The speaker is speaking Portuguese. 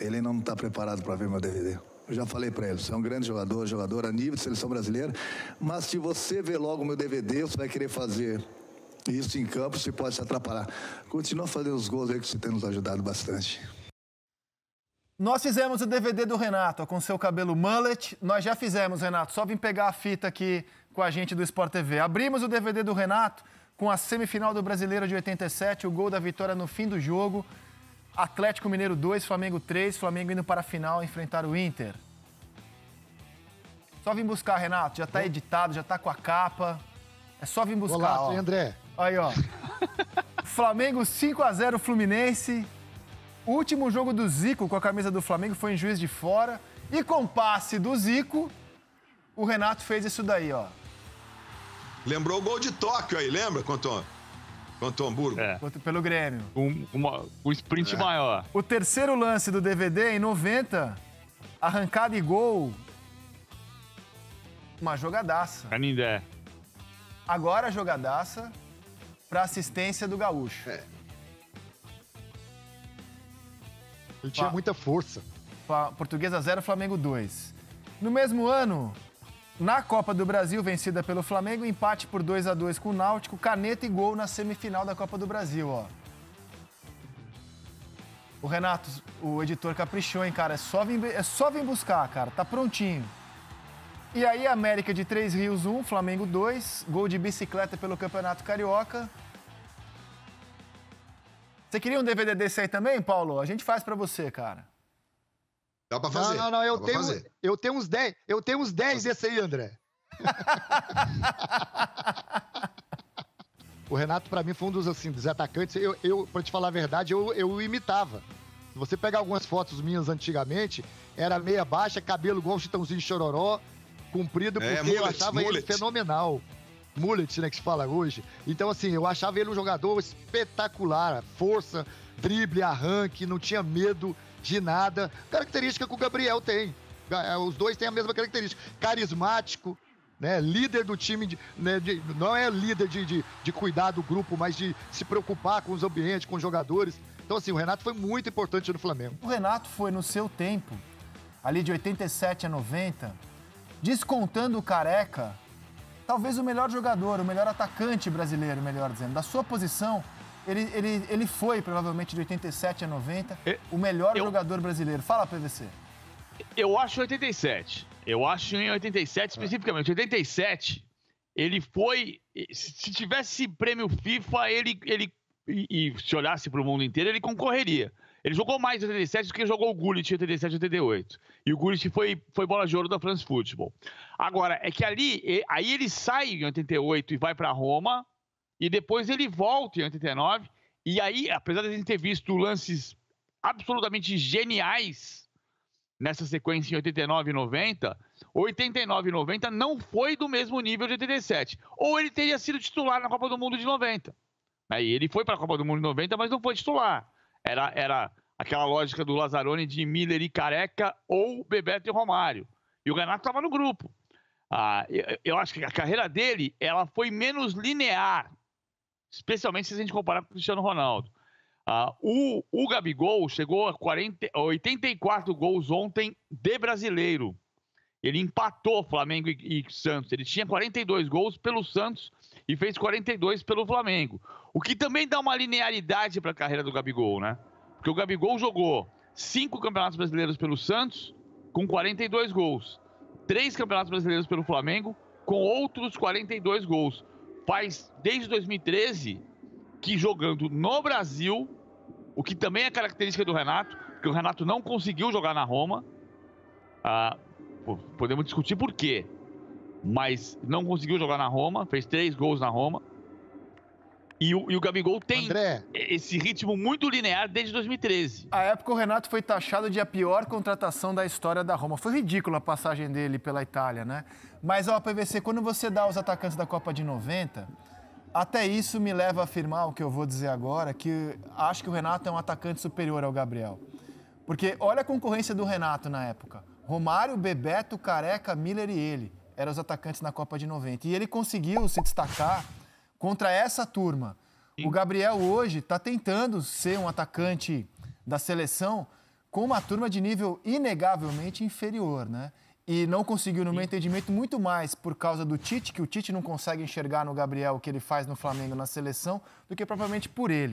ele não está preparado para ver meu DVD. Eu já falei para ele, você é um grande jogador, a nível de seleção brasileira, mas se você ver logo o meu DVD, você vai querer fazer isso em campo, você pode se atrapalhar. Continua fazendo os gols aí que você tem nos ajudado bastante. Nós fizemos o DVD do Renato, com seu cabelo mullet. Nós já fizemos, Renato, só vim pegar a fita aqui com a gente do Sport TV. Abrimos o DVD do Renato com a semifinal do Brasileiro de 87, o gol da vitória no fim do jogo. Atlético Mineiro 2, Flamengo 3, Flamengo indo para a final enfrentar o Inter. Só vim buscar, Renato. Já está editado, já está com a capa. É só vir buscar. Olá, ó. André. Aí, ó. Flamengo 5 a 0, Fluminense. O último jogo do Zico com a camisa do Flamengo foi em Juiz de Fora. E com passe do Zico, o Renato fez isso daí, ó. Lembrou o gol de Tóquio aí, lembra, Contô? Contra o Hamburgo. É. Pelo Grêmio. Um sprint maior. O terceiro lance do DVD, em 90, arrancada e gol. Uma jogadaça. Canindé. Agora a jogadaça para assistência do Gaúcho. É. Ele tinha muita força. Portuguesa 0, Flamengo 2. No mesmo ano... Na Copa do Brasil, vencida pelo Flamengo, empate por 2 a 2 com o Náutico, caneta e gol na semifinal da Copa do Brasil, ó. O Renato, o editor caprichou, hein, cara? É só vir buscar, cara. Tá prontinho. E aí, América de 3, Rios 1, Flamengo 2, gol de bicicleta pelo Campeonato Carioca. Você queria um DVD desse aí também, Paulo? A gente faz pra você, cara. Dá pra fazer. Não, eu tenho uns 10. Eu tenho uns 10 desse aí, André. O Renato, pra mim, foi um dos, assim, dos atacantes. Eu pra te falar a verdade, eu o imitava. Se você pegar algumas fotos minhas antigamente, era meia baixa, cabelo igual um Chitãozinho Chororó, comprido, porque mullet, eu achava ele fenomenal. Mullet, né, que se fala hoje. Então, assim, eu achava ele um jogador espetacular. Força, drible, arranque, não tinha medo de nada. Característica que o Gabriel tem. Os dois têm a mesma característica. Carismático, né? Líder do time. Não é líder de cuidar do grupo, mas de se preocupar com os ambientes, com os jogadores. Então, assim, o Renato foi muito importante no Flamengo. O Renato foi, no seu tempo, ali de 87 a 90, descontando o Careca, talvez o melhor jogador, o melhor atacante brasileiro, melhor dizendo, da sua posição. Ele foi, provavelmente, de 87 a 90, o melhor jogador brasileiro. Fala, PVC. Eu acho 87. Eu acho em 87, especificamente. 87, ele foi... Se tivesse prêmio FIFA, ele se olhasse para o mundo inteiro, ele concorreria. Ele jogou mais em 87 do que jogou o Gullit em 87 e 88. E o Gullit foi bola de ouro da France Football. Agora, é que ali... Aí ele sai em 88 e vai para Roma... E depois ele volta em 89, e aí, apesar de a gente ter visto lances absolutamente geniais nessa sequência em 89 e 90, 89 e 90 não foi do mesmo nível de 87. Ou ele teria sido titular na Copa do Mundo de 90. Aí ele foi para a Copa do Mundo de 90, mas não foi titular. Era aquela lógica do Lazzaroni de Miller e Careca, ou Bebeto e Romário. E o Renato estava no grupo. Eu acho que a carreira dele, ela foi menos linear. Especialmente se a gente comparar com o Cristiano Ronaldo. O Gabigol chegou a 84 gols ontem de brasileiro. Ele empatou Flamengo e Santos. Ele tinha 42 gols pelo Santos e fez 42 pelo Flamengo. O que também dá uma linearidade para a carreira do Gabigol, né? Porque o Gabigol jogou 5 campeonatos brasileiros pelo Santos com 42 gols. 3 campeonatos brasileiros pelo Flamengo com outros 42 gols. Faz desde 2013 que jogando no Brasil, o que também é característica do Renato, porque o Renato não conseguiu jogar na Roma. Podemos discutir por quê, mas não conseguiu jogar na Roma, fez 3 gols na Roma. E o Gabigol tem, André, esse ritmo muito linear desde 2013. À época, o Renato foi taxado de a pior contratação da história da Roma. Foi ridícula a passagem dele pela Itália, né? Mas, ó, PVC, quando você dá os atacantes da Copa de 90, até isso me leva a afirmar o que eu vou dizer agora, que acho que o Renato é um atacante superior ao Gabriel. Porque olha a concorrência do Renato na época. Romário, Bebeto, Careca, Miller e ele eram os atacantes na Copa de 90. E ele conseguiu se destacar contra essa turma. O Gabriel hoje está tentando ser um atacante da seleção, com uma turma de nível inegavelmente inferior, né? E não conseguiu, no meu entendimento, muito mais por causa do Tite, que o Tite não consegue enxergar no Gabriel o que ele faz no Flamengo, na seleção, do que propriamente por ele.